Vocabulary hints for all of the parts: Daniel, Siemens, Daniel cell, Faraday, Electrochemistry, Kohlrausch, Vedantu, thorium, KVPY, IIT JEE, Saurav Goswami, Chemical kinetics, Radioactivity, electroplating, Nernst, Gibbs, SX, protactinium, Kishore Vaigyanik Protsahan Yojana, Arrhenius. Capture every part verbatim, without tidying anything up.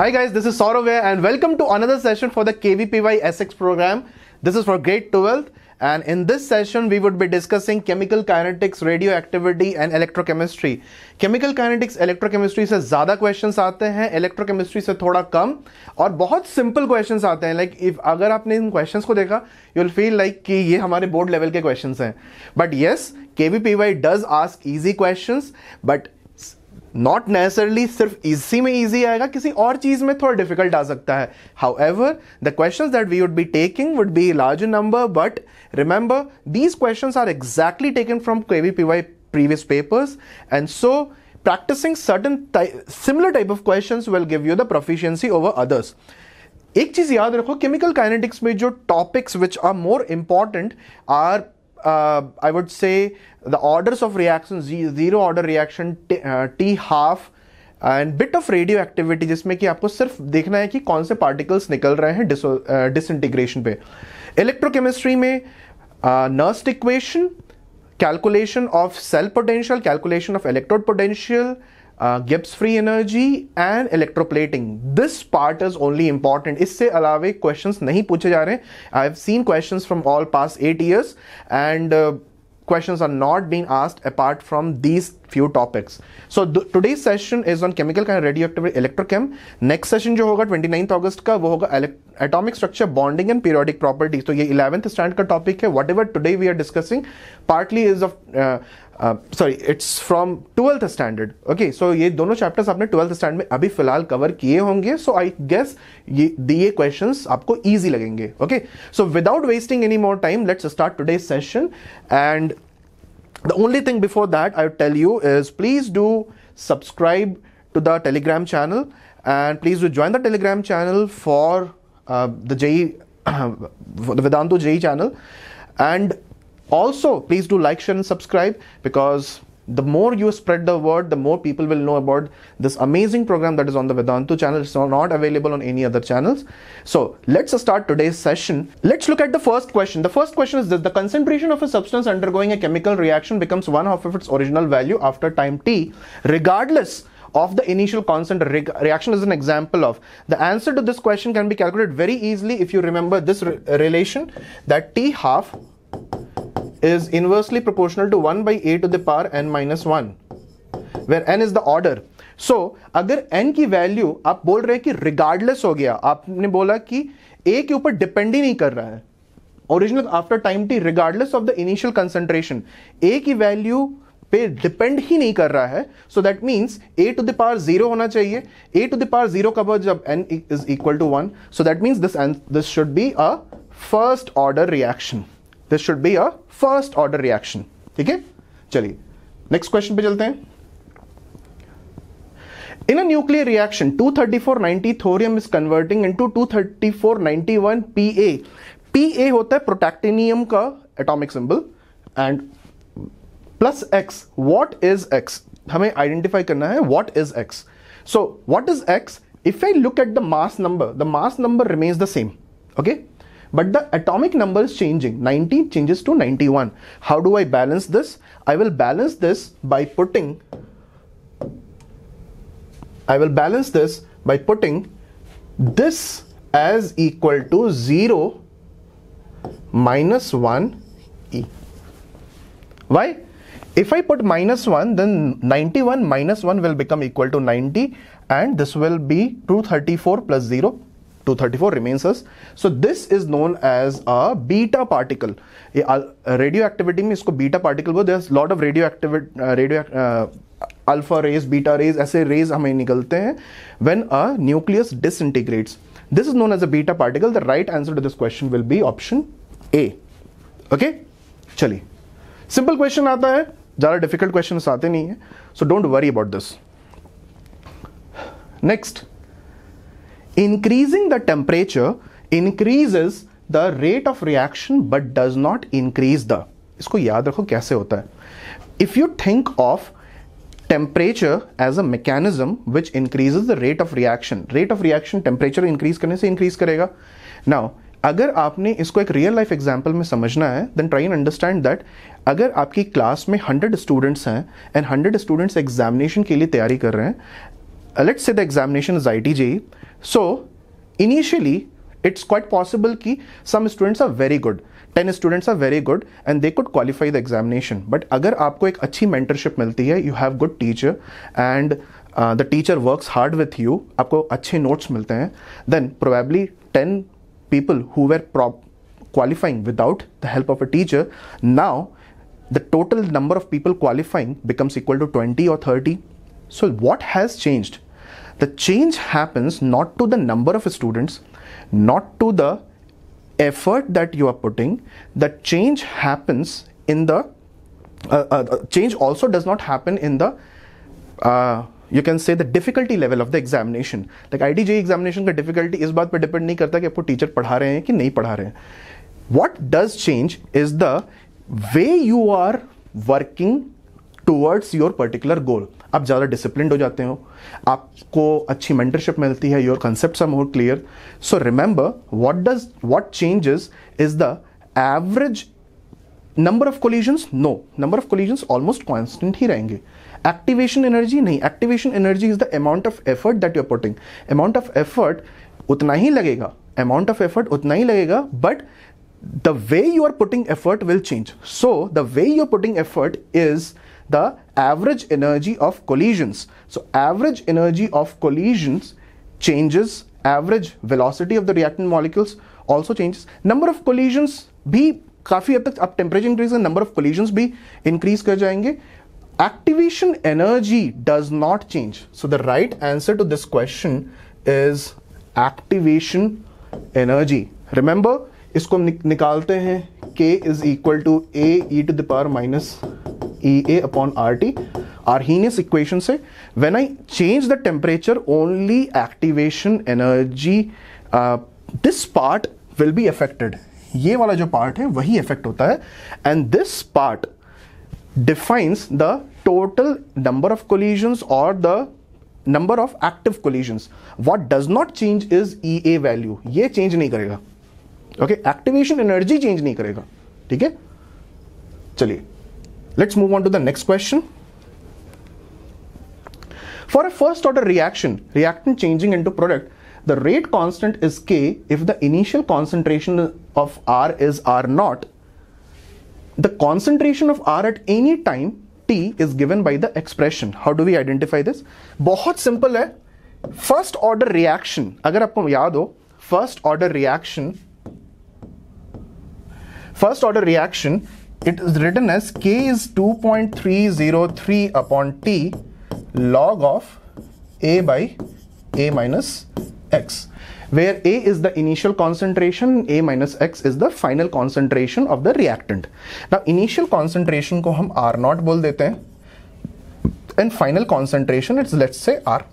Hi guys, this is Saurav here and welcome to another session for the K V P Y S X program. This is for grade twelfth, and in this session we would be discussing chemical kinetics, radioactivity and electrochemistry. Chemical kinetics, electrochemistry से ज़्यादा questions आते हैं, electrochemistry से थोड़ा कम और बहुत simple questions आते हैं. Like if अगर आपने इन questions को देखा, you'll feel like कि ये हमारे board level के questions हैं. But yes, K V P Y does ask easy questions, but not necessarily सिर्फ इसी में easy आएगा, किसी और चीज़ में थोड़ा difficult आ सकता है. However, the questions that we would be taking would be larger number, but remember these questions are exactly taken from K V P Y previous papers, and so practicing certain ty- similar type of questions will give you the proficiency over others. एक चीज़ याद रखो, chemical kinetics में जो topics which are more important are Uh, I would say the orders of reactions, zero order reaction, t, uh, t half and bit of radioactivity, जिसमें कि आपको सिर्फ देखना है कि कौन से particles निकल रहे हैं dis, uh, disintegration पे. Electrochemistry में uh, Nernst equation, calculation of cell potential, calculation of electrode potential, uh, Gibbs free energy and electroplating. This part is only important. इससे अलावे questions नहीं पूछे जा रहे हैं. I have seen questions from all past eight years and uh, questions are not being asked apart from these few topics. So th today's session is on chemical kind of radioactivity, electrochem. Next session जो होगा twenty-ninth August का, वो होगा atomic structure, bonding and periodic properties. तो ये eleventh standard का topic है. Whatever today we are discussing partly is of uh, Uh, sorry, it's from twelfth standard. Okay, so ये दोनों chapters आपने twelfth standard में अभी फिलहाल cover किए होंगे. So I guess ये दिए questions आपको easy लगेंगे. Okay, so without wasting any more time, let's start today's session. And the only thing before that I would tell you is please do subscribe to the Telegram channel and please do join the Telegram channel for uh, the J E E, for the Vedantu J E E channel. And also, please do like, share and subscribe, because the more you spread the word, the more people will know about this amazing program that is on the Vedantu channel. It's not available on any other channels. So let's start today's session. Let's look at the first question. The first question is this: the concentration of a substance undergoing a chemical reaction becomes one half of its original value after time t, regardless of the initial constant. Re reaction is an example of. The answer to this question can be calculated very easily if you remember this re relation that t half is inversely proportional to one by a to the power n minus one, where n is the order. So, अगर n की value आप बोल रहे हैं कि regardless हो गया, आपने बोला कि a के ऊपर depend ही नहीं कर रहा है, original after time t regardless of the initial concentration, a की value पे depend ही नहीं कर रहा है, so that means a to the power zero होना चाहिए, a to the power zero कब हो, जब n is equal to one, so that means this this should be a first order reaction. This should be a first order reaction. ठीक है? चलिए, next question पे चलते हैं. In a nuclear reaction, two thirty-four ninety thorium is converting into two thirty-four ninety-one P A. P A होता है protactinium का atomic symbol, and plus X. What is X? हमें identify करना है what is X. So what is X? If I look at the mass number, the mass number remains the same. Okay? But the atomic number is changing. nineteen changes to ninety-one. How do I balance this? I will balance this by putting, I will balance this by putting this as equal to zero minus one E. Why? If I put minus one, then ninety-one minus one will become equal to ninety, and this will be two thirty-four plus zero. two thirty-four remains us. So this is known as a beta particle. Radioactivity में इसको beta particle बोलते हैं. There's lot of radioactive uh, radio uh, alpha rays, beta rays, ऐसे rays हमें निकलते हैं when a nucleus disintegrates. This is known as a beta particle. The right answer to this question will be option A. Okay? चलिए, simple question आता है, ज़्यादा difficult questions आते नहीं है. So don't worry about this. Next. Increasing the temperature increases the rate of reaction but does not increase the. इसको याद रखो कैसे होता है. If you think of temperature as a mechanism which increases the rate of reaction, rate of reaction temperature increase करने से increase करेगा. Now अगर आपने इसको एक real life example में समझना है, then try and understand that अगर आपकी class में one hundred students हैं and one hundred students examination के लिए तैयारी कर रहे हैं, uh, let's say the examination is I I T J E E. So initially it's quite possible ki some students are very good, ten students are very good and they could qualify the examination. But agar aapko ek achhi mentorship milti hai, you have good teacher and uh, the teacher works hard with you, aapko achhe notes milte hain, then probably ten people who were prop qualifying without the help of a teacher, now the total number of people qualifying becomes equal to twenty or thirty. So what has changed? The change happens not to the number of students, not to the effort that you are putting. The change happens in the uh, uh, change also does not happen in the uh, you can say the difficulty level of the examination. Like I I T J E E examination ka difficulty is baat pe depend nahi karta ki aapko teacher padha rahe hain ki nahi padha rahe hain. What does change is the way you are working towards your particular goal. आप ज़्यादा disciplined हो जाते हो, आपको अच्छी mentorship मिलती है, your concepts are more clear. So remember, what does what changes is the average number of collisions? No, number of collisions almost constant ही रहेंगे. Activation energy नहीं, activation energy is the amount of effort that you are putting. Amount of effort उतना ही लगेगा, amount of effort उतना ही लगेगा, but the way you are putting effort will change. So the way you are putting effort is the average energy of collisions. So average energy of collisions changes, average velocity of the reactant molecules also changes. Number of collisions bhi काफी हद तक आप temperature increase and number of collisions भी increase कर जाएंगे. Activation energy does not change. So the right answer to this question is activation energy. Remember, इसको हम निकालते हैं K is equal to A e to the power minus E A upon R T, Arrhenius equation से. When I change the temperature, only activation energy, uh, this part will be affected. ये वाला जो part है वही affect होता है, and this part defines the total number of collisions or the number of active collisions. What does not change is E A value. ये change नहीं करेगा. Okay, activation energy change नहीं करेगा. ठीक है, चलिए. Let's move on to the next question. For a first order reaction, reactant changing into product, the rate constant is K if the initial concentration of R is R naught. The concentration of R at any time T is given by the expression. How do we identify this? बहुत simple है. First order reaction, अगर आपको याद हो, first order reaction, first order reaction, it is written as K is two point three zero three upon T log of A by A minus X, where A is the initial concentration, A minus X is the final concentration of the reactant. Now initial concentration ko hum R naught bol dete hain and final concentration it's let's say R.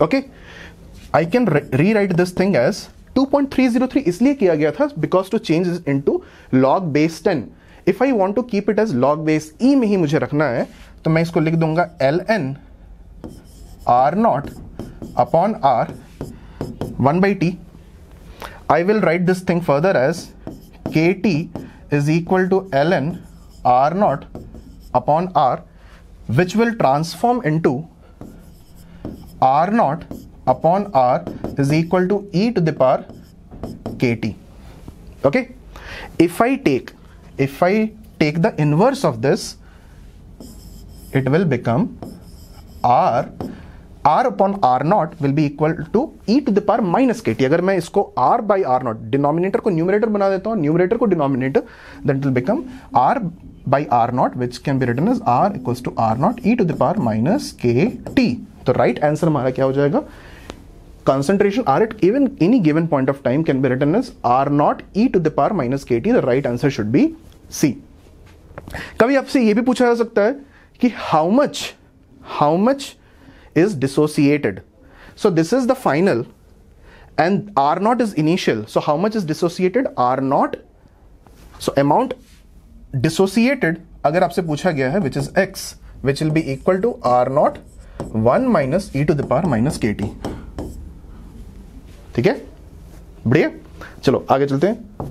Okay, I can re rewrite this thing as two point three zero three इसलिए किया गया था because to change this into log base ten. If I want to keep it as log base e में ही मुझे रखना है तो मैं इसको लिख दूंगा ln r naught upon r one by t. I will write this thing further as kt is equal to ln r naught upon r, which will transform into r naught upon r is equal to e to the power kt. Okay, if I take If I take the inverse of this, it will become R, R upon R naught will be equal to e to the power minus kt. Agar main isko R by R naught, denominator ko numerator bana deta hoon, numerator ko denominator, then it will become R by R naught, which can be written as R equals to R naught e to the power minus kt. So right answer hamara kya ho jayega? Concentration R at even any given point of time can be written as R naught e to the power minus kt. The right answer should be C. कभी आपसे ये भी पूछा जा सकता है कि how much how much is dissociated. So this is the final and R naught is initial. So how much is dissociated? R naught. So amount dissociated अगर आपसे पूछा गया है, which is X, which will be equal to R naught one minus e to the power minus kt. ठीक है, बढ़िया. चलो आगे चलते हैं.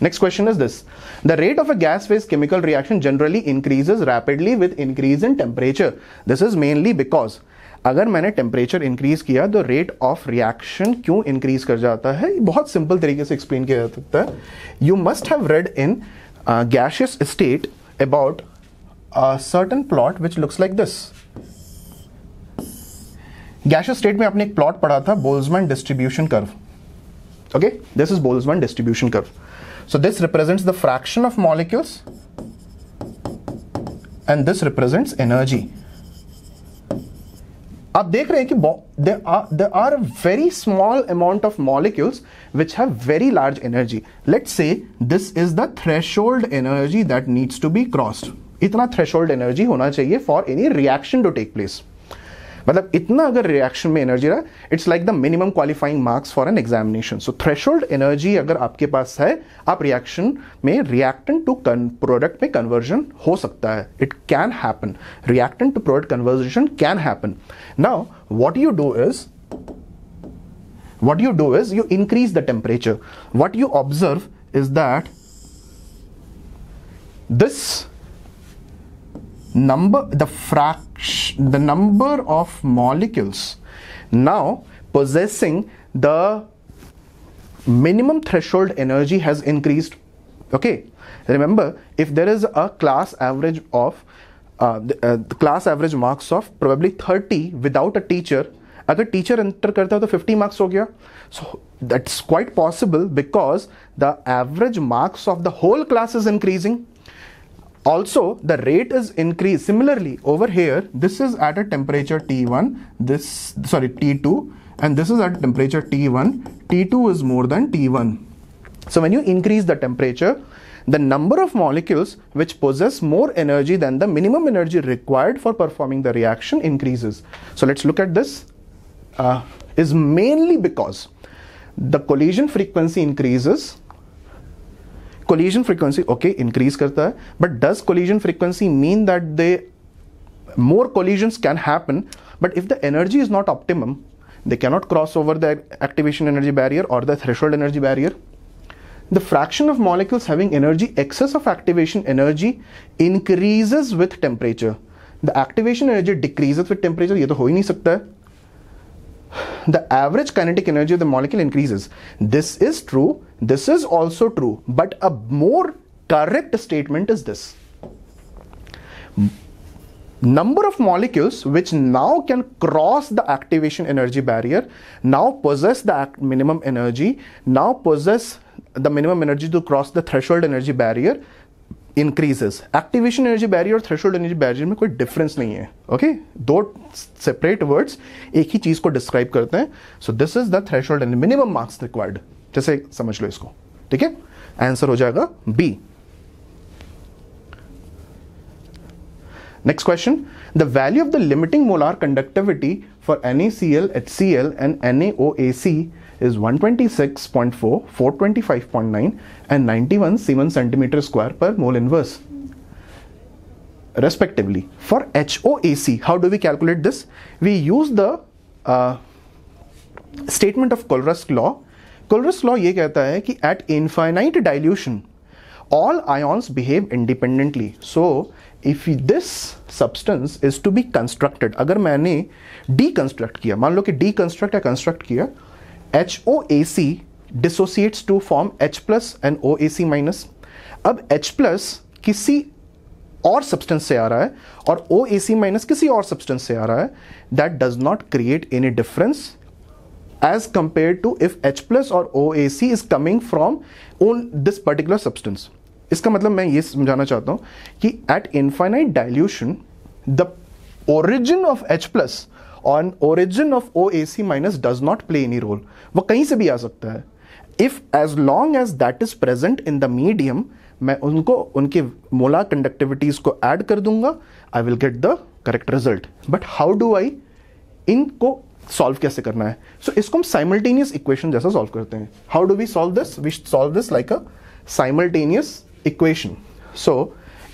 Next question is this. The rate of a gas phase chemical reaction generally increases rapidly with increase in temperature. This is mainly because अगर मैंने temperature increase किया तो रेट ऑफ रिएक्शन क्यों इंक्रीज कर जाता है, बहुत सिंपल तरीके से एक्सप्लेन किया जा सकता है. You must have read in gaseous state about certain plot which looks like this. Gaseous state में आपने एक प्लॉट पढ़ा था, Boltzmann distribution curve. Okay, this is Boltzmann distribution curve. So this represents the fraction of molecules and this represents energy. आप देख रहे हैं कि there are there are a very small amount of molecules which have very large energy. Let's say this is the threshold energy that needs to be crossed. इतना threshold energy होना चाहिए for any reaction to take place. मतलब इतना अगर reaction में energy रहा, it's like the minimum qualifying marks for an examination. So threshold energy अगर आपके पास है, आप रिएक्शन में रिएक्टेंट टू प्रोडक्ट में कन्वर्जन हो सकता है. It can happen, reactant to product conversion can happen. Now what you do is what you do is you increase the temperature. What you observe is that this number the fraction the number of molecules now possessing the minimum threshold energy has increased. Okay, remember, if there is a class average of uh, the, uh, the class average marks of probably thirty without a teacher, अगर teacher enter करता है तो fifty marks हो गया. So that's quite possible because the average marks of the whole class is increasing. Also, the rate is increased. Similarly, over here, this is at a temperature T one, this, sorry, T two, and this is at temperature T one. T two is more than T one. So when you increase the temperature, the number of molecules which possess more energy than the minimum energy required for performing the reaction increases. So let's look at this. Uh, is mainly because the collision frequency increases. Collision frequency, okay, increase करता है, but does collision frequency mean that they more collisions can happen? But if the energy is not optimum, they cannot cross over the activation energy barrier or the threshold energy barrier. The fraction of molecules having energy excess of activation energy increases with temperature. The activation energy decreases with temperature. ये तो हो ही नहीं सकता है. The average kinetic energy of the molecule increases. This is true. This is also true. But a more correct statement is this. Number of molecules which now can cross the activation energy barrier, now possess the minimum energy, now possess the minimum energy to cross the threshold energy barrier increases. Activation energy barrier और threshold energy barrier में कोई difference नहीं है. Okay, दो separate words एक ही चीज को describe करते हैं. So this is the threshold and minimum marks required. जैसे समझ लो इसको, ठीक है. आंसर हो जाएगा B. Next question. The value of the limiting molar conductivity for NaCl, HCl and NaOAc is one twenty-six point four, four twenty-five point nine and ninety-one Siemens centimeter square per mole inverse respectively. For HOAC, how do we calculate this? We use the uh, statement of Kohlrausch's law. Kohlrausch's law ये कहता है कि at infinite dilution all ions behave independently. So if this substance is to be constructed, अगर मैंने deconstruct किया, मान लो कि deconstruct या construct किया, HOAC dissociates to form H plus and O A C minus. अब H plus किसी और substance से आ रहा है और O A C minus किसी और substance से आ रहा है. That does not create any difference as compared to if H plus or O A C is coming from on this particular substance. इसका मतलब मैं ये समझाना चाहता हूँ कि at infinite dilution the origin of H plus on origin of O A C minus does not play any role. वो कहीं से भी आ सकता है. If as long as that is present in the medium, मैं उनको उनके molar conductivities को add कर दूंगा, I will get the correct result. But how do I इनको solve कैसे करना है? So इसको हम simultaneous equation जैसा solve करते हैं. How do we solve this? We solve this like a simultaneous equation. So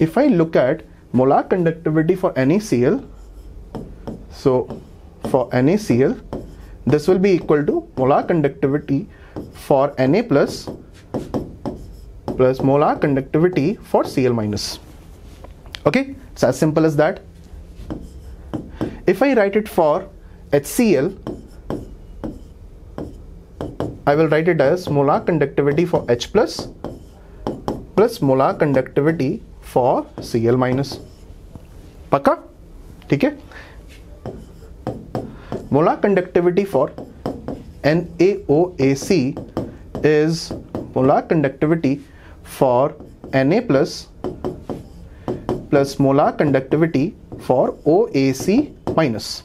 if I look at molar conductivity for NaCl, so for NaCl, this will be equal to molar conductivity for Na plus plus molar conductivity for C L minus. Okay, it's as simple as that. If I write it for HCl, I will write it as molar conductivity for H plus plus molar conductivity for C L minus. Pakka? Okay? Molar conductivity for NaOAc is molar conductivity for Na plus plus molar conductivity for O A C minus.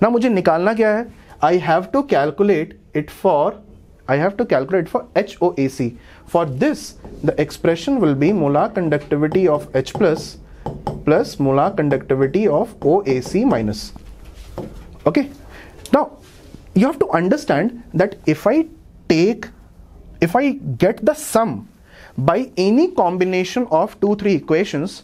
Now मुझे निकालना क्या है? I have to calculate it for I have to calculate for H O A C. For this, the expression will be molar conductivity of H plus plus molar conductivity of O A C minus. Okay. Now, you have to understand that if I take, if I get the sum by any combination of two, three equations,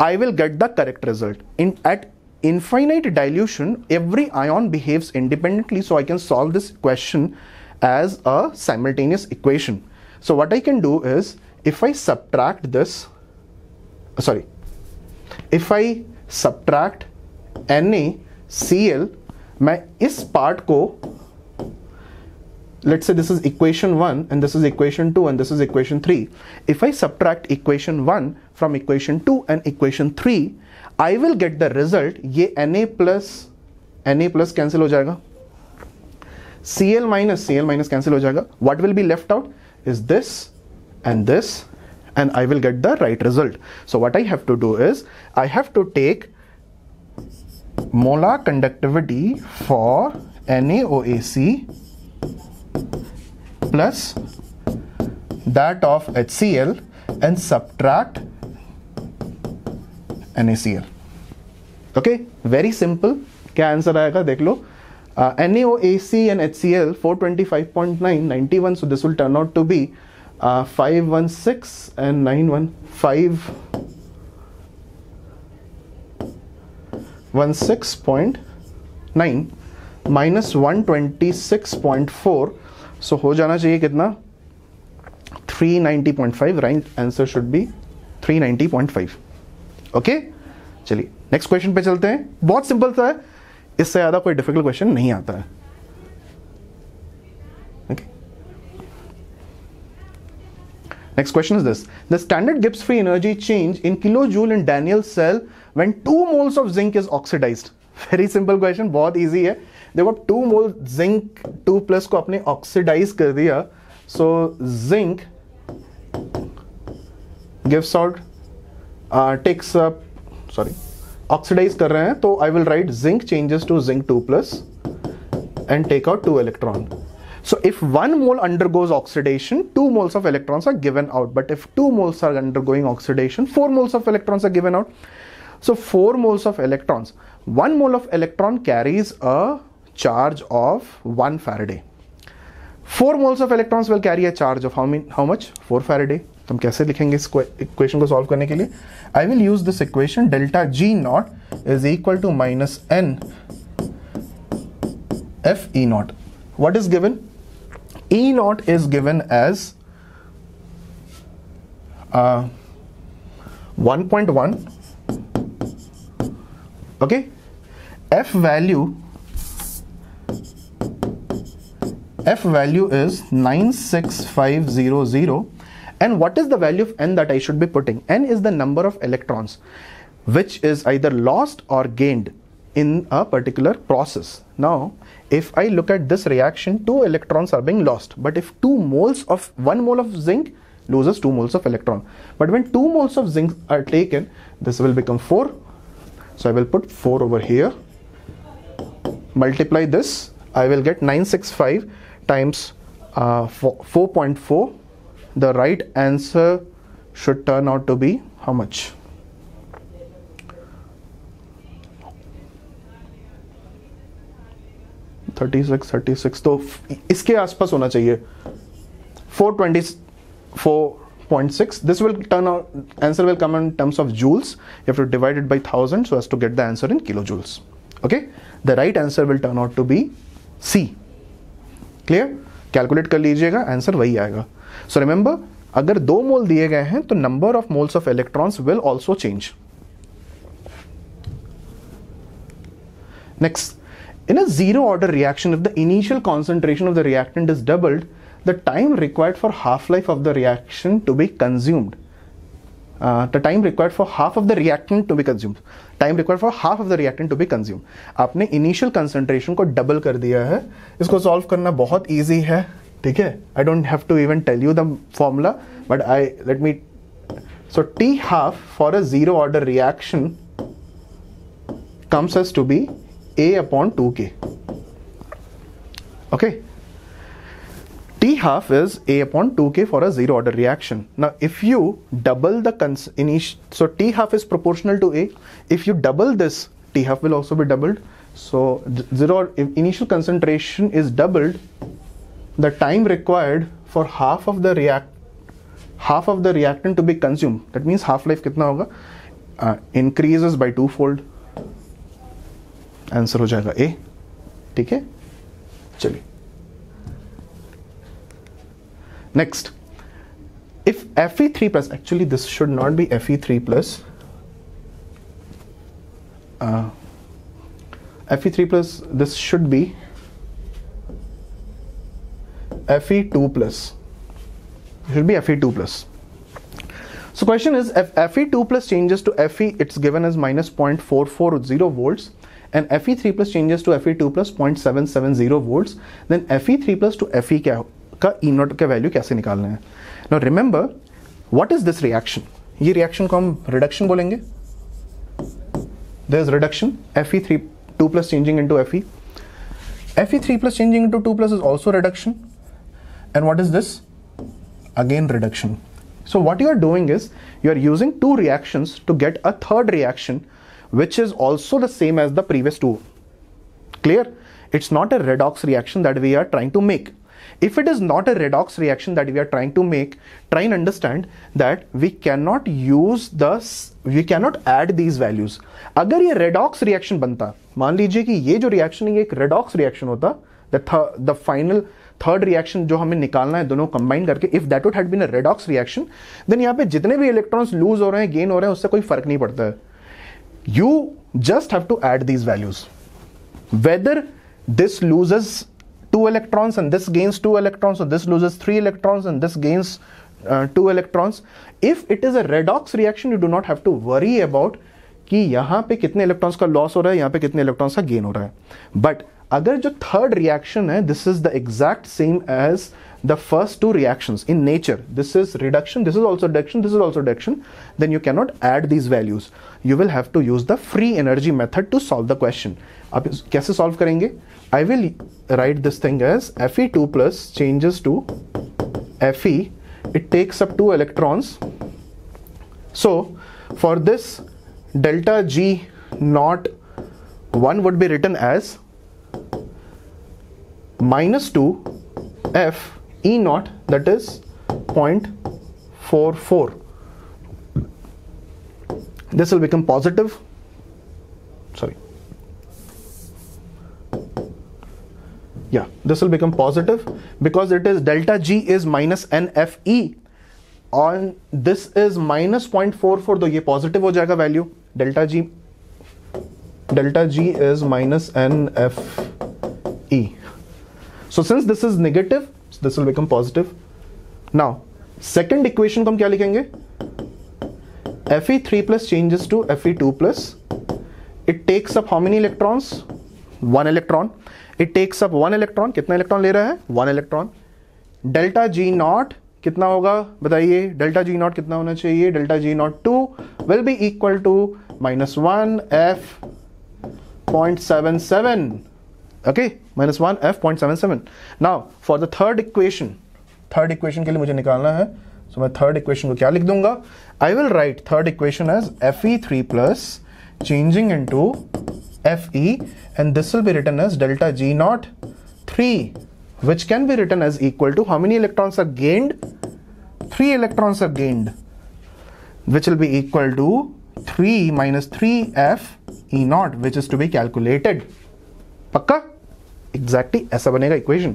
I will get the correct result. In, at infinite dilution, every ion behaves independently, so I can solve this question as a simultaneous equation. So what I can do is, if I subtract this, sorry, if I subtract NaCl, मैं इस part को, let's say this is equation one and this is equation two and this is equation three. If I subtract equation one from equation two and equation three, I will get the result. ये Na plus, Na plus cancel हो जाएगा. Cl minus, Cl minus cancel ho jayega. What will be left out is this and this, and I will get the right result. So what I have to do is, I have to take molar conductivity for NaOAc plus that of HCl and subtract NaCl. Okay, very simple. Kya answer aayega? Dekh lo. Uh, NaOAc and HCl, four twenty-five point nine, ninety-one, so this will turn out to be uh, five sixteen and nine one five sixteen point nine minus one twenty-six point four, so ho jana chahiye kitna? three ninety point five. Right answer should be three ninety point five. Okay, chaliye next question पे चलते हैं. बहुत simple था है. इससे ज़्यादा कोई difficult question नहीं आता है. Okay, next question is this. The standard Gibbs free energy change in kilo joule in Daniell cell when two moles of zinc is oxidised. Very simple question, बहुत इजी है. देखो, अब two mole zinc two plus को अपने oxidise कर दिया, so zinc gives out takes up, sorry oxidise कर रहे हैं, तो I will write zinc changes to zinc two plus and take out two electron. So if one mole undergoes oxidation, two moles of electrons are given out. But if two moles are undergoing oxidation, four moles of electrons are given out. So four moles of electrons. One mole of electron carries a charge of one Faraday. Four moles of electrons will carry a charge of how many? How much? Four Faraday. तुम कैसे लिखेंगे इस equation को solve करने के लिए? I will use this equation, delta G naught is equal to minus n F E naught. What is given? E naught is given as one point one. Okay, F value F value is nine six five zero zero. And what is the value of N that I should be putting? N is the number of electrons which is either lost or gained in a particular process. Now, if I look at this reaction, two electrons are being lost. But if two moles of, one mole of zinc loses two moles of electron. But when two moles of zinc are taken, this will become four. So I will put four over here. Multiply this. I will get nine sixty-five times uh, four point four. The right answer should turn out to be how much? thirty-six, thirty-six. तो इसके आसपास होना चाहिए. four twenty-four point six. This will turn out, answer will come in terms of joules. You have to divide it by thousand so as to get the answer in kilojoules. Okay? The right answer will turn out to be C. Clear? Calculate कर लीजिएगा, answer वही आएगा. So remember, अगर दो मोल दिए गए हैं तो number of moles of electrons will also change. Next, in a zero order reaction, if the initial concentration of the reactant is doubled, the time required for half-life of the reaction to be consumed, uh, the time required for half of the reactant to be consumed, time required for half of the reactant to be consumed. आपने initial concentration को double कर दिया है. इसको solve करना बहुत easy है, ठीक है. I don't have to even tell you the formula, but I let me. So T half for a zero order reaction comes as to be A upon two K. Okay, T half is A upon two K for a zero order reaction. Now if you double the cons initial, so T half is proportional to A. If you double this, T half will also be doubled. So zero, if initial concentration is doubled, the time required for half of the react half of the reactant to be consumed, that means half life kitna hoga, uh, increases by twofold. Answer हो जाएगा A. ठीक है, चलिए next. If F E three plus, actually this should not be F E three plus, F E three plus, this should be F E two plus, should be F E two plus. So question is, if F E two plus changes to F E, it's given as minus zero point four four zero volts, and F E three plus changes to F E two plus zero point seven seven zero volts, then F E three plus to Fe क्या का E naught का value कैसे निकालना है. Now remember, what is this reaction? ये reaction को हम reduction बोलेंगे. There is reduction, F E three two plus changing into Fe. F E three plus changing into two plus is also reduction. And what is this? Again reduction. So what you are doing is, you are using two reactions to get a third reaction, which is also the same as the previous two. Clear? It's not a redox reaction that we are trying to make. If it is not a redox reaction that we are trying to make, try and understand that we cannot use the, we cannot add these values. अगर ये redox reaction बनता, मान लीजिए कि ये जो reaction है ये एक redox reaction होता, the th the final third reaction जो हमें निकालना है दोनों कंबाइन करके, if that would had been a redox reaction, then यहाँ पे जितने भी इलेक्ट्रॉन्स लूज हो रहे हैं गेन हो रहे हैं उससे कोई फर्क नहीं पड़ता है. You just have to add these values, whether this loses two electrons and this gains two electrons और this loses three electrons and this gains two electrons. If it is a redox reaction you do not have to worry about कि यहाँ पे कितने electrons का loss हो रहा है, यहाँ पे कितने इलेक्ट्रॉन्स का गेन हो रहा है. बट अगर जो थर्ड रिएक्शन है, this is the exact same as the first two reactions in nature, this is reduction, this is also reduction, this is also reduction, then you can not add these values. You will have to use the free energy method to solve the question. आप कैसे solve करेंगे? I will write this thing as F E two plus changes to Fe, it takes up to electrons. So for this delta G naught one would be written as minus two F E naught, that is zero point four four. This will become positive, sorry, yeah, this will become positive because it is delta G is minus N F E, on this is minus zero point four four, तो ये positive हो जाएगा value. Delta G, delta G is minus N F E. So since this is negative, so this will become positive. Now, second equation को हम क्या लिखेंगे? F E three plus changes to F E two plus. It takes up how many electrons? One electron. It takes up one electron. कितना electron ले रहा है? One electron. Delta G naught कितना होगा बताइए? डेल्टा जी नॉट कितना होना चाहिए? Delta G naught two will be equal to minus one F point seven seven. Okay, minus one F point seven seven. Now for the third equation, third equation के लिए मुझे निकालना है, सो मैं third equation को क्या लिख दूंगा? I will write third equation as F E three plus changing into Fe, and this will be written as delta G naught three, which can be written as equal to how many electrons are gained? Three electrons are gained, which will be equal to three minus three F E naught, which is to be calculated. पक्का? Exactly ऐसा बनेगा equation.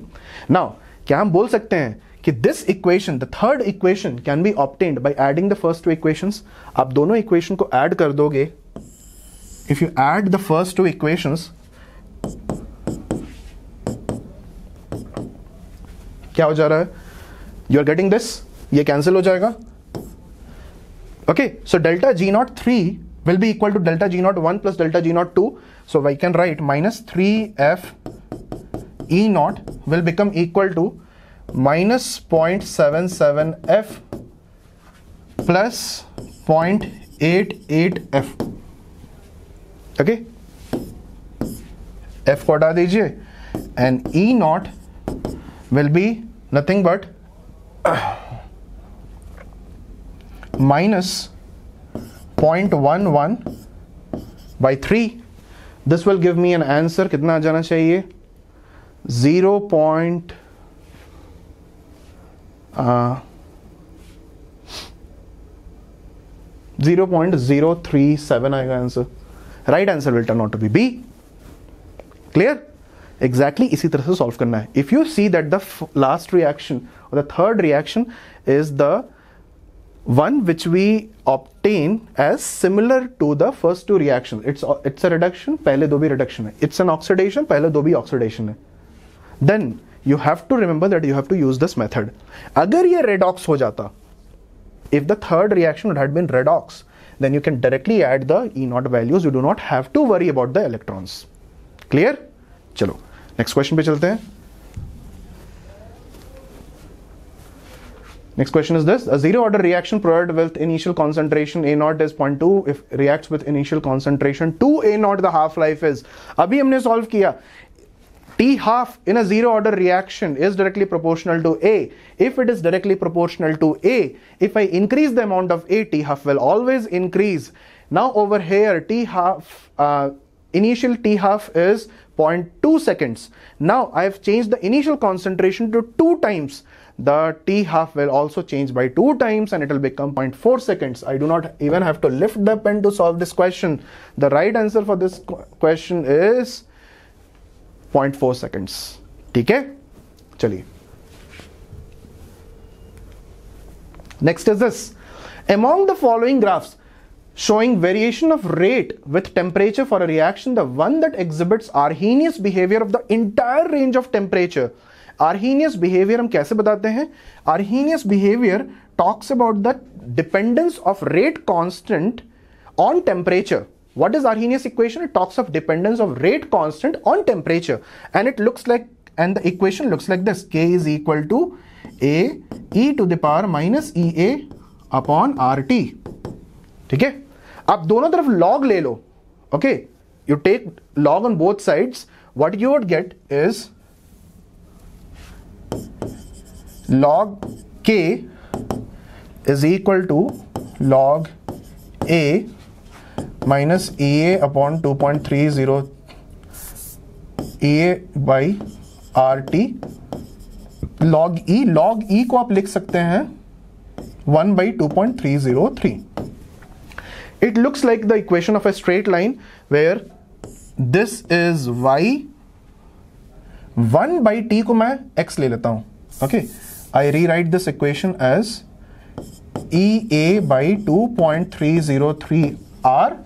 Now, क्या हम बोल सकते हैं कि कि this equation, the third equation can be obtained by adding the first two equations. आप दोनों equation को add कर दोगे. If you add the first two equations, क्या हो जा रहा है? You are getting this. ये cancel हो जाएगा. Okay, so delta g naught three will be equal to delta g naught one plus delta g naught two. So I can write minus three f e naught will become equal to minus zero point seven seven f plus zero point eight eight f. Okay, f को हटा दीजिए and e naught will be nothing but minus zero point one one by three. This will give me an answer. कितना आ जाना चाहिए? Zero point uh, zero point zero three seven आएगा answer. Right answer will turn out to be B. Clear? Exactly इसी तरह से solve करना है. If you see that the last reaction or the third reaction is the one which we obtain as similar to the first two reactions, it's it's a reduction, पहले दो भी reduction है. It's an oxidation, पहले दो भी oxidation है. Then you have to remember that you have to use this method. अगर ये redox हो जाता, if the third reaction had been redox, then you can directly add the E naught values. You do not have to worry about the electrons. Clear? चलो, next question पे चलते हैं. Next question is this. A zero order reaction provided with initial concentration A naught is zero point two. If reacts with initial concentration two A naught, the half-life is. अभी हमने solve किया. T half in a zero order reaction is directly proportional to A. If it is directly proportional to A, if I increase the amount of A, T half will always increase. Now over here, T half, uh, initial T half is zero point two seconds. Now I have changed the initial concentration to two times. The T half will also change by two times and it will become zero point four seconds. I do not even have to lift the pen to solve this question. The right answer for this question is zero point four seconds. ठीक है? चलिए. Next is this. Among the following graphs showing variation of rate with temperature for a reaction, the one that exhibits Arrhenius behavior of the entire range of temperature. Arrhenius behavior हम कैसे बताते हैं? Arrhenius behavior talks about the dependence of rate constant on temperature. What is Arrhenius equation? It talks of dependence of rate constant on temperature, and it looks like, and the equation looks like this: K is equal to A e to the power minus E A upon R T. ठीक है? आप दोनों तरफ log ले लो. Okay, you take log on both sides. What you would get is log K is equal to log A minus E A upon two point three zero E A by R T. Log E, log E को आप लिख सकते हैं one by two point three zero three. It looks like the equation of a straight line where this is Y. one by T को मैं X ले लेता हूँ. Okay, I rewrite this equation as E A by two point three zero three R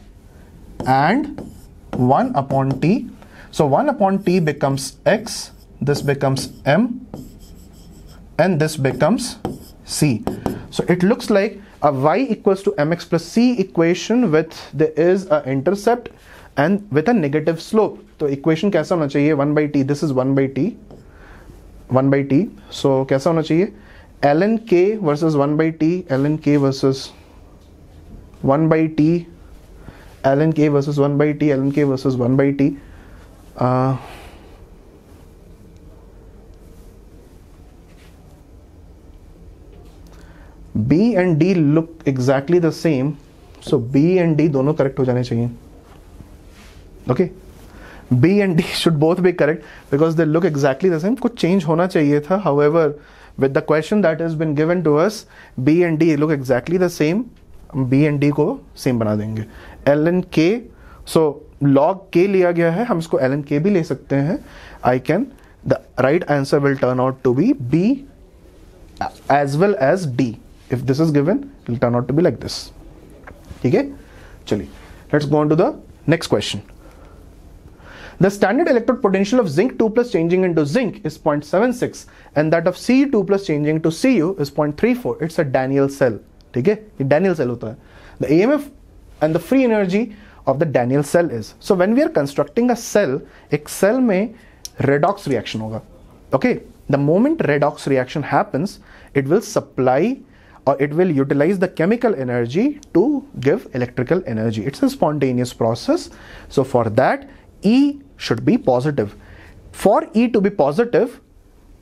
and one upon T. So one upon T becomes X, this becomes M, and this becomes C. So it looks like a Y equals to M X plus C equation with there is an intercept and with a negative slope. So equation कैसा होना चाहिए? one by T. This is one by T. one by T. So कैसा होना चाहिए? ln K versus one by T. ln K versus one by T. ln K versus one by T, ln K versus one by T. Uh, B and D look exactly the same, so B and D दोनों correct हो जाने चाहिए. Okay, B and D should both be correct because they look exactly the same. कुछ change होना चाहिए था. However, with the question that has been given to us, B and D look exactly the same. B and D को same बना देंगे. ln K, so log K लिया गया है, हम इसको ln K भी ले सकते हैं. I can, the right answer will turn out to be B as well as D. If this is given, it will turn out to be like this. Okay? Chali. Let's go on to the next question. The standard electrode potential of zinc two plus changing into zinc is zero point seven six and that of C E two plus changing to C U is zero point three four. It's a Daniel cell. Okay? It's Daniel cell. The A M F and the free energy of the Daniel cell is. So when we are constructing a cell, ek cell mein redox reaction hoga. Okay? The moment redox reaction happens, it will supply or it will utilize the chemical energy to give electrical energy. It's a spontaneous process. So for that, E should be positive. For E to be positive,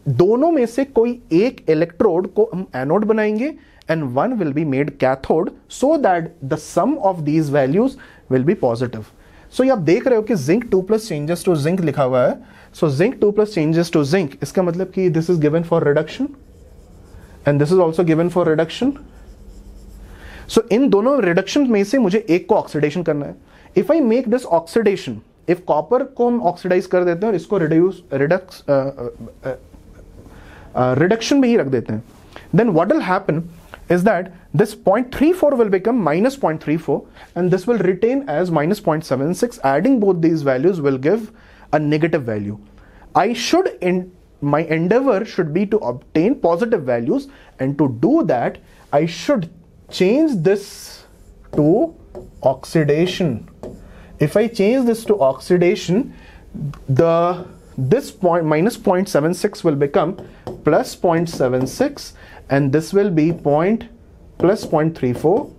दोनों में से कोई एक electrode को हम anode बनाएंगे and one will be made cathode so that the sum of these values will be positive. So you आप देख रहे हो कि zinc two plus changes to zinc लिखा हुआ है. So zinc two plus changes to zinc, इसका मतलब कि this is given for reduction and this is also given for reduction. So इन दोनों reduction में से मुझे एक को oxidation करना है. If I make this oxidation, if copper को हम oxidize कर देते हैं और इसको reduce reduce uh, uh, uh, reduction में ही रख देते हैं, then what will happen is that this zero point three four will become minus zero point three four and this will retain as minus zero point seven six. Adding both these values will give a negative value. I should in my endeavor should be to obtain positive values, and to do that I should change this to oxidation. If I change this to oxidation, the this point minus zero point seven six will become plus zero point seven six and this will be point plus zero point three four.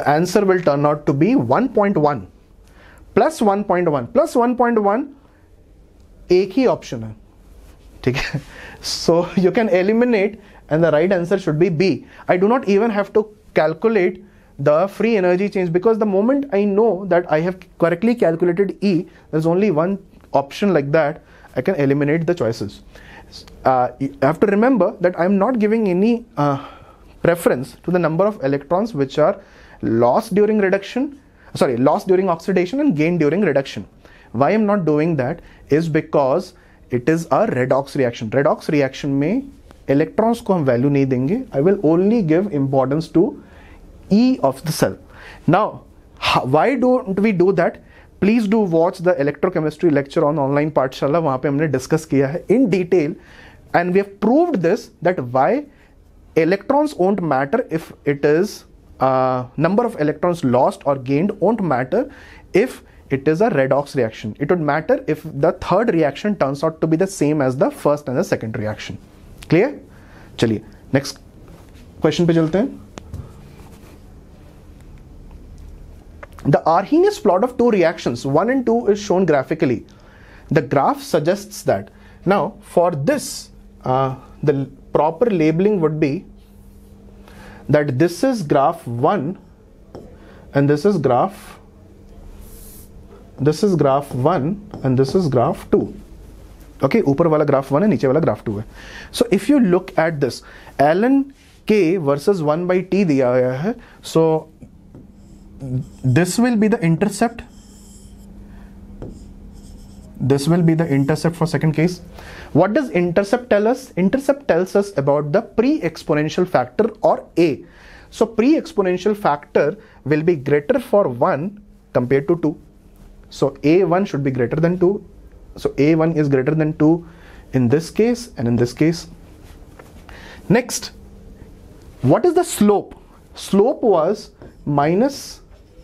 The answer will turn out to be one point one plus one point one plus one point one. एक ही option है, ठीक है? So you can eliminate and the right answer should be B. I do not even have to calculate the free energy change because the moment I know that I have correctly calculated E, there's only one option like that, I can eliminate the choices. Uh, you have to remember that I'm not giving any uh, preference to the number of electrons which are lost during reduction, sorry, lost during oxidation and gained during reduction. Why I'm not doing that is because it is a redox reaction. Redox reaction mein electrons ko hum value nahi denge. I will only give importance to E of the cell. Now, why don't we do that? Please do watch the electrochemistry lecture on online Paathshala. Wahan pe humne discuss kiya hai in detail and we have proved this that why electrons won't matter if it is uh, number of electrons lost or gained won't matter if it is a redox reaction. It would matter if the third reaction turns out to be the same as the first and the second reaction. Clear? Chaliye, next question pe chalte hain. The Arrhenius plot of two reactions, one and two, is shown graphically. The graph suggests that. Now, for this, uh, the proper labeling would be that this is graph one and this is graph this is graph one and this is graph two. Okay, upar wala graph one hai, niche wala graph two hai. So, if you look at this, ln K versus one by T diya gaya hai. So, this will be the intercept, this will be the intercept for second case. What does intercept tell us? Intercept tells us about the pre-exponential factor or A. So pre-exponential factor will be greater for one compared to two. So A one should be greater than two. So A one is greater than two in this case and in this case. Next, what is the slope? Slope was minus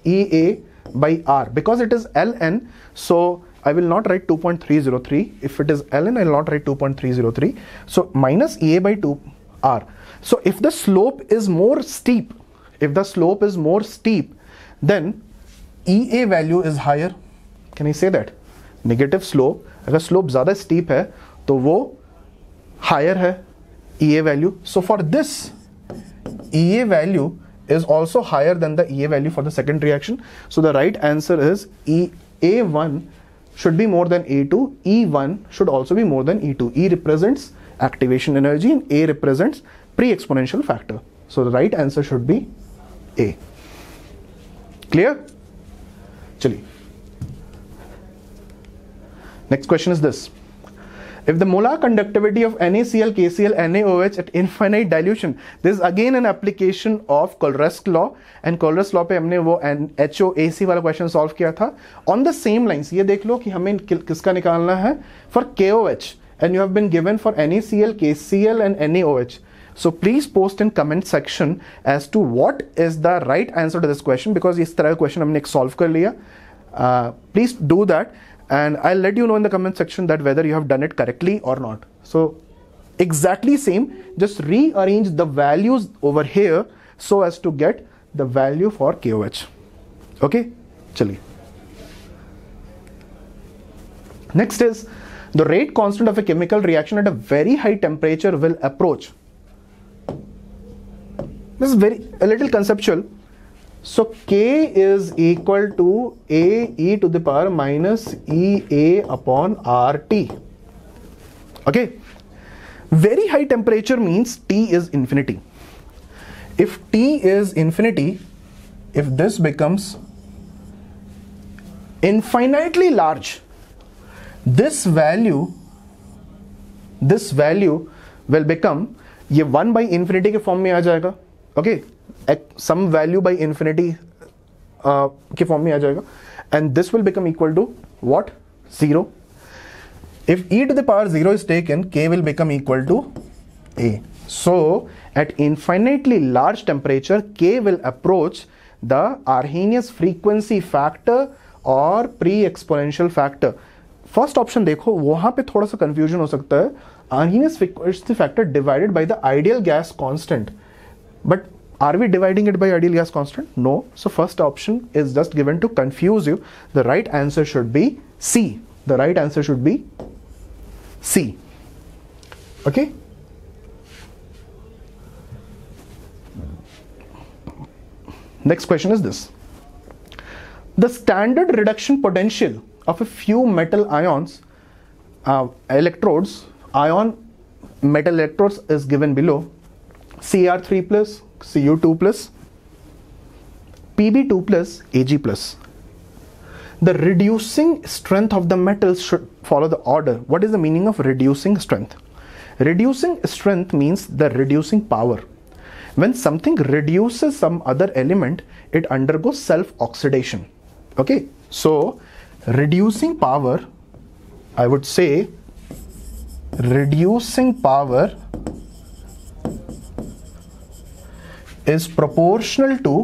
E A by R because it is ln, so I will not write two point three zero three. If it is ln, I will not write two point three zero three. So minus E A by two R. So if the slope is more steep, if the slope is more steep, then E A value is higher. Can I say that? Negative slope, agar slope zyada steep hai, to wo higher hai E A value. So for this, E A value is also higher than the E A value for the second reaction. So the right answer is E, A one should be more than A two, E one should also be more than E two. E represents activation energy and A represents pre-exponential factor. So the right answer should be A. Clear? Chali. Next question is this. If the molar conductivity of NaCl K Cl NaOH at infinite dilution, this is again an application of Kohlrausch law, and Kohlrausch law पे हमने वो H O A C वाला question solve किया था. On the same lines, ये देख लो कि हमें किसका निकालना है for K O H, and you have been given for NaCl K C l and NaOH. So please post in comment section as to what is the right answer to this question, because इस तरह का question हमने एक solve कर लिया. Uh, please do that, and I'll let you know in the comment section that whether you have done it correctly or not. So exactly same, just rearrange the values over here so as to get the value for K O H. Okay, chali. Next is the rate constant of a chemical reaction at a very high temperature will approach. This is very a little conceptual. So K is equal to A e to the power minus E A upon R T. Okay. Very high temperature means T is infinity. If T is infinity, if this becomes infinitely large, this value, this value will become ये one by infinity के form में आ जाएगा. Okay. At some value by infinity uh, ke form mein aa jayega, and this will become equal to what? Zero. If e to the power zero is taken, K will become equal to A. So at infinitely large temperature, K will approach the Arrhenius frequency factor or pre-exponential factor. First option dekho, wahan pe thoda sa confusion ho sakta hai. Arrhenius frequency factor divided by the ideal gas constant, but are we dividing it by ideal gas constant? No. So first option is just given to confuse you. The right answer should be C. The right answer should be C. Okay. Next question is this. The standard reduction potential of a few metal ions, uh, electrodes, ion metal electrodes is given below. C R three plus. C U two plus, P B two plus, A G plus. The reducing strength of the metals should follow the order. What is the meaning of reducing strength? Reducing strength means the reducing power. When something reduces some other element, it undergoes self-oxidation. Okay, so reducing power, I would say reducing power is proportional to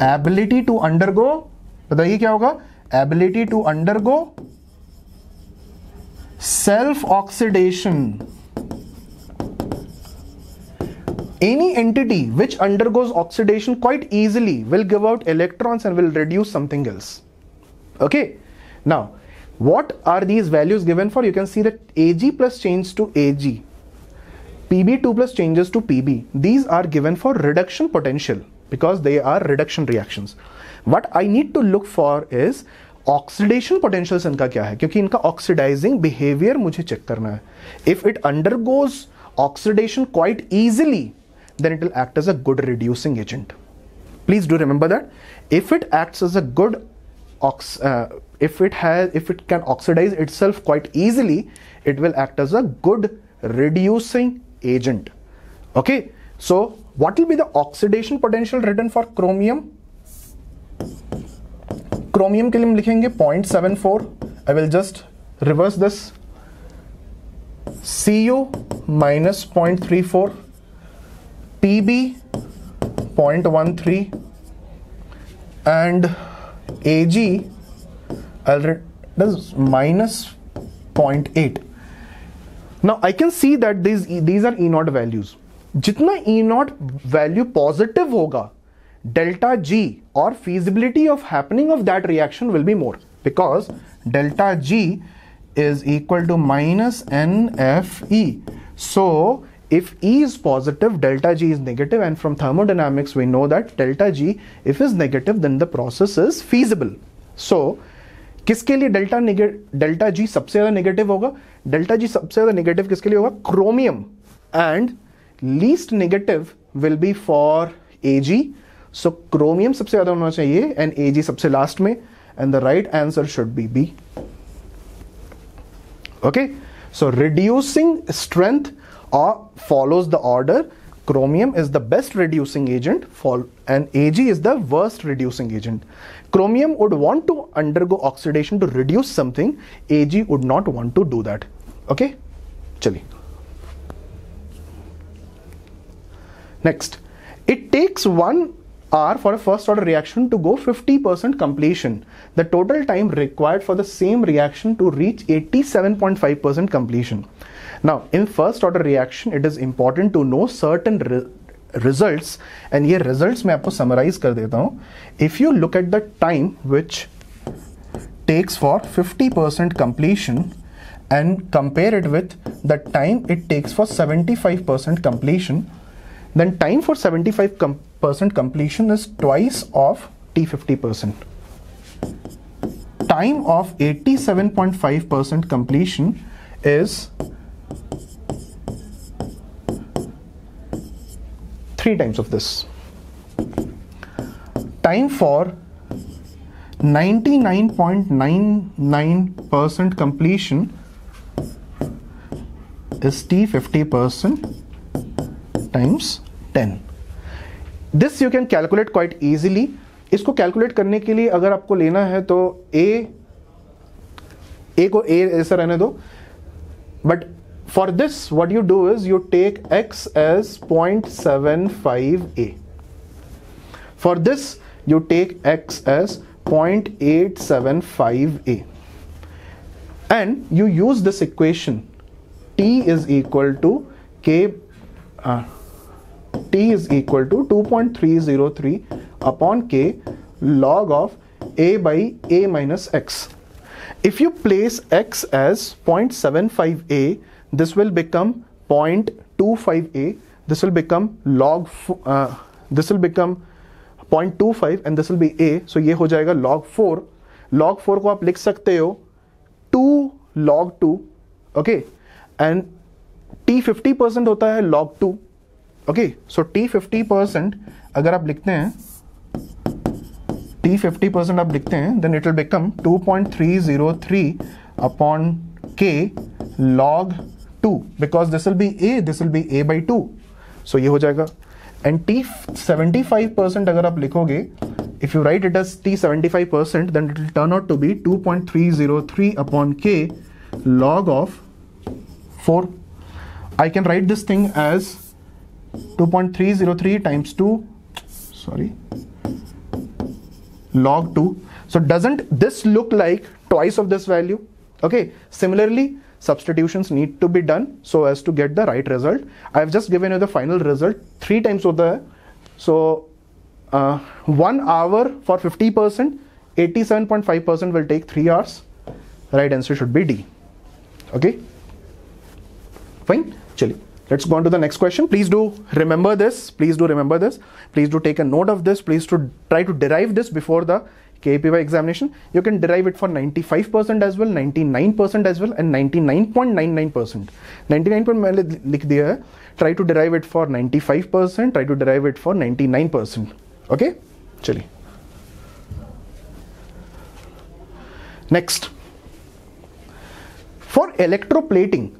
ability to undergo, बताइए क्या होगा, ability to undergo self oxidation. Any entity which undergoes oxidation quite easily will give out electrons and will reduce something else. Okay, now what are these values given for? You can see that A G plus changes to A G, P B two plus changes to P B. These are given for reduction potential because they are reduction reactions. What I need to look for is oxidation potentials इनका क्या है, क्योंकि इनका oxidizing behavior मुझे check करना है. If it undergoes oxidation quite easily, then it will act as a good reducing agent. Please do remember that. If it acts as a good ox, uh, if it has, if it can oxidize itself quite easily, it will act as a good reducing agent. Okay, so what will be the oxidation potential written for chromium? Chromium ke liye hum likhenge zero point seven four. I will just reverse this. Cu minus zero point three four, Pb zero point one three, and Ag I'll write this minus zero point eight. Now I can see that these these are E naught values. Jitna E naught value positive hoga, delta G or feasibility of happening of that reaction will be more, because delta G is equal to minus N F E. So if E is positive, delta G is negative, and from thermodynamics we know that delta G, if is negative, then the process is feasible. So किसके लिए delta delta G सबसे ज्यादा negative होगा? Delta G सबसे ज्यादा negative किसके लिए होगा? Chromium. And least negative will be for AG. So chromium सबसे ज्यादा होना चाहिए एंड एजी सबसे लास्ट में, and the right answer should be B. Okay, so reducing strength or follows the order. Chromium is the best reducing agent and Ag is the worst reducing agent. Chromium would want to undergo oxidation to reduce something. Ag would not want to do that. Okay, chali. Next, it takes one hour for a first order reaction to go fifty percent completion. The total time required for the same reaction to reach eighty-seven point five percent completion. Now, in first order reaction, it is important to know certain re results. And these results I will summarize. Kar deta hun. If you look at the time which takes for fifty percent completion and compare it with the time it takes for seventy-five percent completion, then time for seventy-five percent com completion is twice of T fifty percent. Time of eighty-seven point five percent completion is three times of this. Time for ninety-nine point nine nine percent completion is T fifty percent times ten. This you can calculate quite easily. इसको calculate करने के लिए अगर आपको लेना है तो A A को A ऐसा रहने दो. But for this what you do is you take X as zero point seven five A. For this you take X as zero point eight seven five A. And you use this equation. T is equal to K uh, T is equal to two point three zero three upon K log of A by A minus X. If you place X as zero point seven five A, this will become zero point two five A. This will become log, uh, this will become zero point two five and this will be A. So, ये हो जाएगा log four. Log four को आप लिख सकते हो two log two, okay? And T fifty percent होता है log two. Okay, so T fifty percent, अगर आप लिखते हैं, T fifty percent आप लिखते हैं, then it will become two point three zero three upon K log two, because this will be A, this will be A by two, so ये हो जाएगा. And T seventy-five percent अगर आप लिखोगे, if you write it as T seventy-five percent, then it will turn out to be two point three zero three upon K log of four. I can write this thing as two point three zero three times two, sorry, log two. So doesn't this look like twice of this value? Okay, similarly substitutions need to be done so as to get the right result. I have just given you the final result. Three times of the, so uh, one hour for fifty percent, eighty-seven point five percent will take three hours. Right answer should be D. Okay, fine, chali. Let's go on to the next question. Please do remember this. Please do remember this. Please do take a note of this. Please to try to derive this before the K P Y examination. You can derive it for ninety-five percent as well, ninety-nine percent as well, and ninety-nine point nine nine percent. ninety-nine percent try to derive it for ninety-five percent. Try to derive it for ninety-nine percent. Okay? Chali. Next. For electroplating,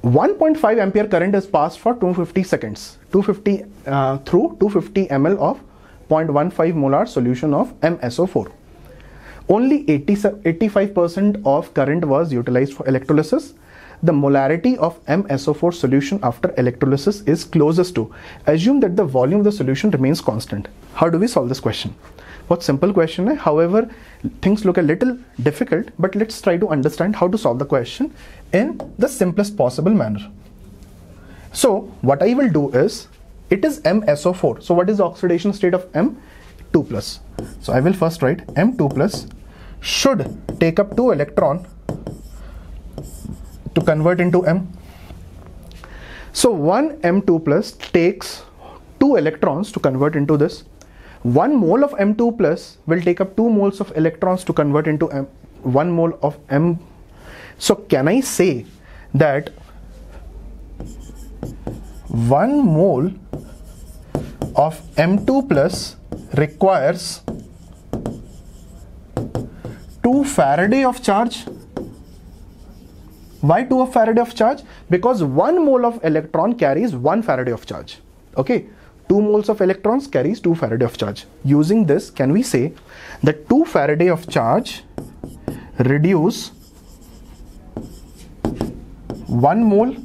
one point five ampere current is passed for two hundred fifty seconds, two hundred fifty uh, through two hundred fifty milliliters of zero point one five molar solution of M S O four. Only eighty-five percent of current was utilized for electrolysis. The molarity of M S O four solution after electrolysis is closest to. Assume that the volume of the solution remains constant. How do we solve this question? What simple question hai. However, things look a little difficult, but let's try to understand how to solve the question in the simplest possible manner. So what I will do is, it is M S O four. So what is the oxidation state of M two plus? So I will first write M two plus should take up two electron to convert into M. So one M two plus takes two electrons to convert into this. One mole of M two plus will take up two moles of electrons to convert into M, one mole of M. So can I say that one mole of M two plus requires two Faraday of charge. Why two Faraday of charge? Because one mole of electron carries one Faraday of charge. Okay, two moles of electrons carries two Faraday of charge. Using this, can we say that two Faraday of charge reduce one mole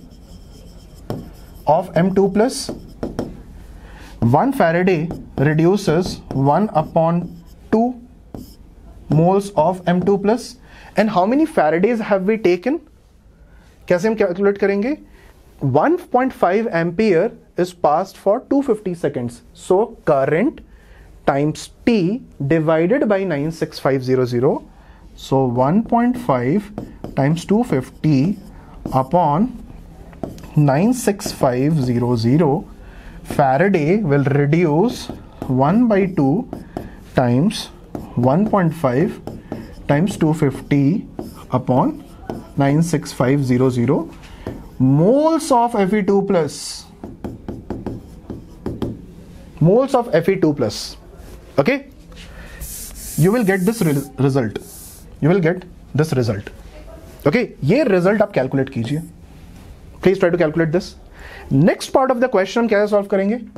of M two plus, one Faraday reduces one upon two moles of M two plus. And how many Faradays have we taken? Kaise hum calculate karenge? one point five ampere is passed for two hundred fifty seconds. So current times T divided by nine six five zero zero. So one point five times two hundred fifty upon nine six five zero zero. Faraday will reduce one by two times one point five times two hundred fifty upon nine six five zero zero. Moles of F E two plus. Moles of F E two plus. Okay? You will get this re result. You will get this result. Okay? Ye result aap calculate kijiye. Please try to calculate this. Next part of the question hum kaise solve karenge?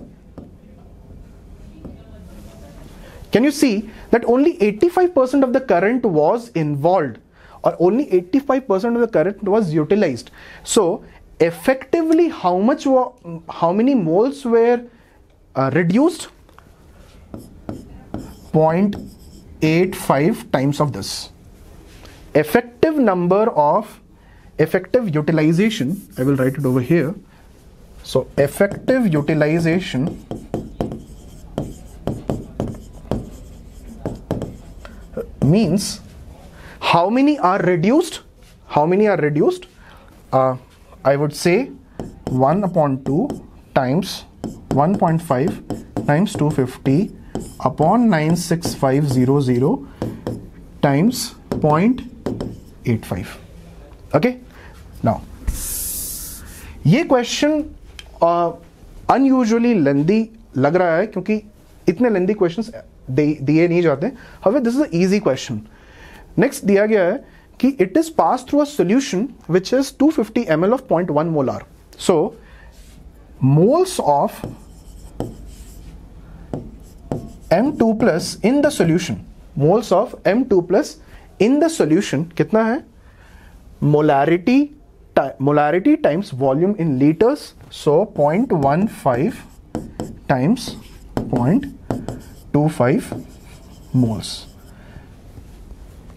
Can you see that only eighty-five percent of the current was involved, or only eighty-five percent of the current was utilized? So effectively, how much were, how many moles were uh, reduced? zero point eight five times of this. Effective number of effective utilization, I will write it over here. So effective utilization means how many are reduced? How many are reduced? Uh, I would say one upon two times one point five times two hundred fifty upon nine six five zero zero times zero point eight five. Okay? Now, this question uh, unusually lengthy lag raha hai kyunki itne lengthy questions diye nahi jaate. However, this is an easy question. Next दिया गया है कि it is passed through a solution which is two hundred fifty milliliters of zero point one molar. So moles of M two plus in the solution, moles of M two plus in the solution कितना है? Molarity molarity times volume in liters. So zero point one five times zero point two five moles.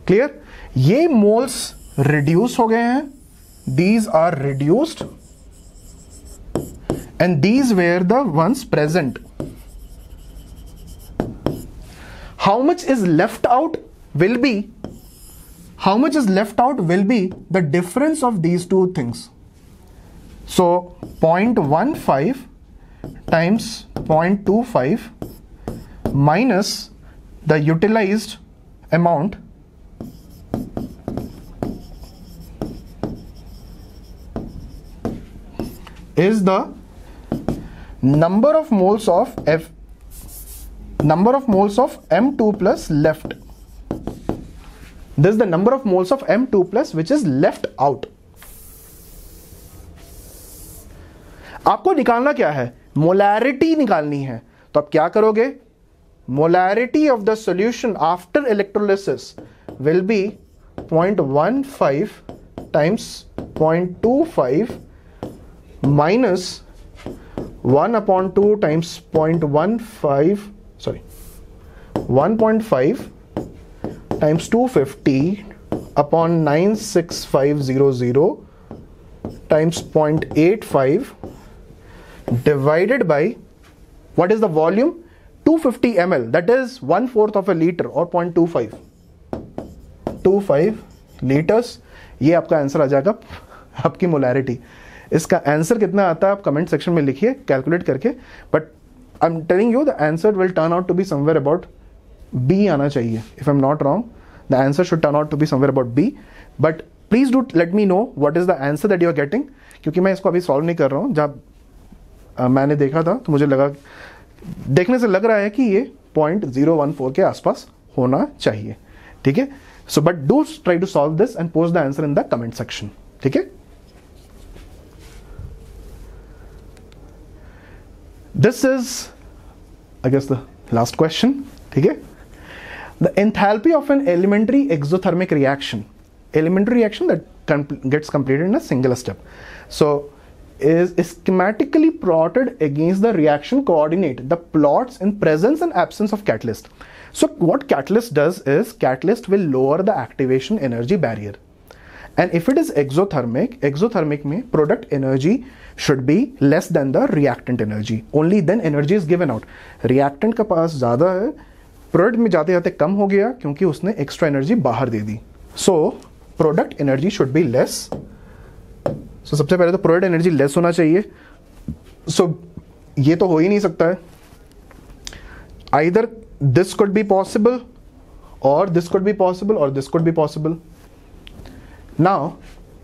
Clear? ये moles reduced हो गए हैं. These are reduced and these were the ones present. How much is left out will be, how much is left out will be the difference of these two things. So zero point one five times zero point two five minus the utilized amount is the number of moles of F, number of moles of M two plus left. This is the number of moles of M two plus which is left out. आपको निकालना क्या है? Molarity निकालनी है. तो आप क्या करोगे? Molarity of the solution after electrolysis will be zero point one five times zero point two five minus one upon two times zero point one five, sorry, one point five times two hundred fifty upon nine six five zero zero times zero point eight five divided by, what is the volume? two hundred fifty milliliters, that is one fourth of a liter or zero point two five. twenty-five liters. ये आपका answer आ जाएगा, आपकी molarity. इसका answer कितना आता है आप comment section में लिखिए कैलकुलेट करके. But I am telling you the answer will turn out to be somewhere about B आना चाहिए. If I am not wrong the answer should turn out to be somewhere about B. But please do let me know what is the answer that you are getting, क्योंकि मैं इसको अभी solve नहीं कर रहा हूँ. जब uh, मैंने देखा था तो मुझे लगा, देखने से लग रहा है कि ये पॉइंट जीरो वन फोर के आसपास होना चाहिए. ठीक है, So, but do try to solve this and post the answer in the comment section. Okay? This is, I guess, the last question. Okay? The enthalpy of an elementary exothermic reaction, elementary reaction that comp- gets completed in a single step. So, is schematically plotted against the reaction coordinate, the plots in presence and absence of catalyst. So what catalyst does is catalyst will lower the activation energy barrier, and if it is exothermic, exothermic mein product energy should be less than the reactant energy, only then energy is given out. Reactant ka paas zyada hai, product mein jaate jaate kam ho gaya kyunki usne extra energy bahar de di. So product energy should be less. So सबसे पहले तो product energy less होना चाहिए. So ये तो हो ही नहीं सकता है. Either this could be possible, or this could be possible, or this could be possible. Now,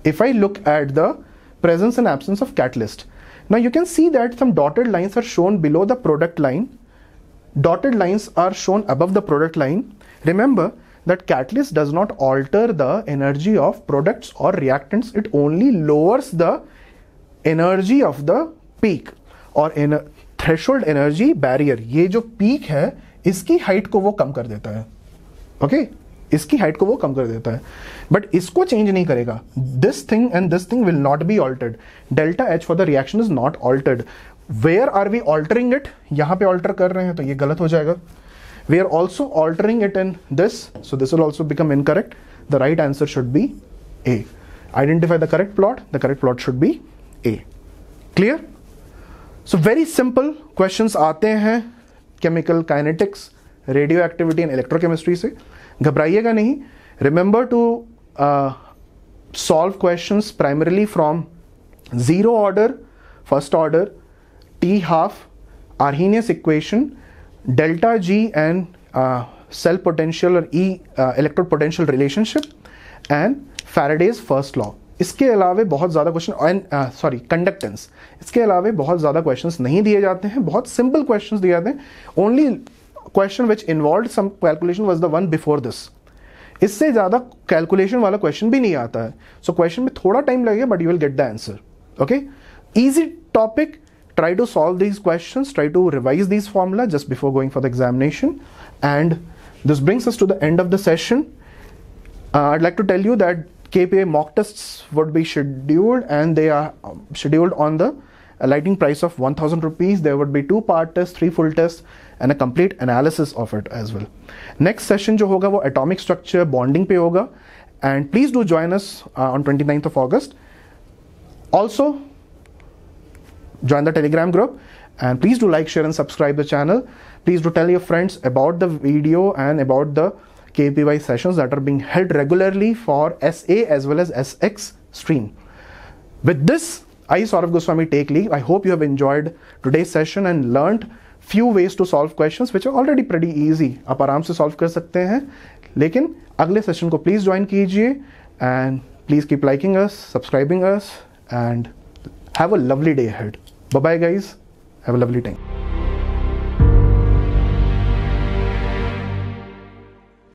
if I look at the presence and absence of catalyst, now you can see that some dotted lines are shown below the product line. Dotted lines are shown above the product line. Remember that catalyst does not alter the energy of products or reactants, it only lowers the energy of the peak or in threshold energy barrier. ये जो peak है इसकी height को वो कम कर देता है, okay? इसकी height को वो कम कर देता है, but इसको change नहीं करेगा. This thing and this thing will not be altered. Delta H for the reaction is not altered. Where are we altering it? यहाँ पे alter कर रहे हैं तो ये गलत हो जाएगा. We are also altering it in this, so this will also become incorrect. The right answer should be A. Identify the correct plot, the correct plot should be A. Clear? So very simple questions aate hain chemical kinetics, radioactivity and electrochemistry se. Ghabraiyega nahi. Remember to uh, solve questions primarily from zero order, first order, T half, Arrhenius equation, delta G and uh, cell potential or E uh, electrode potential relationship and Faraday's first law. इसके अलावे बहुत ज़्यादा question and uh, sorry conductance. इसके अलावे बहुत ज़्यादा questions नहीं दिए जाते हैं, बहुत simple questions दिए जाते हैं. Only question which involved some calculation was the one before this. इससे ज़्यादा calculation वाला question भी नहीं आता है. So question में थोड़ा time लगेगा but you will get the answer. Okay? Easy topic. Try to solve these questions, try to revise these formula just before going for the examination. And this brings us to the end of the session. Uh, I'd like to tell you that K P A mock tests would be scheduled and they are um, scheduled on the lightning price of one thousand rupees. There would be two part tests, three full tests and a complete analysis of it as well. Next session jo hoga wo atomic structure bonding pe hoga, and please do join us uh, on twenty-ninth of August. Also, join the Telegram group and please do like, share and subscribe the channel. Please do tell your friends about the video and about the K P Y sessions that are being held regularly for S A as well as S X stream. With this, I Saurav Goswami take leave. I hope you have enjoyed today's session and learned few ways to solve questions which are already pretty easy. आप आराम से solve कर सकते हैं, लेकिन अगले session को please join कीजिए and please keep liking us, subscribing us and have a lovely day ahead. Bye bye guys, have a lovely time.